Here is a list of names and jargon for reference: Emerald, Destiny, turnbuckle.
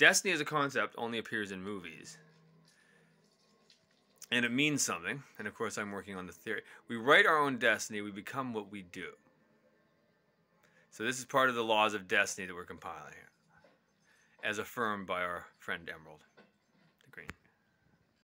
Destiny as a concept only appears in movies. And it means something. And of course, I'm working on the theory. We write our own destiny. We become what we do. So this is part of the laws of destiny that we're compiling here, as affirmed by our friend Emerald.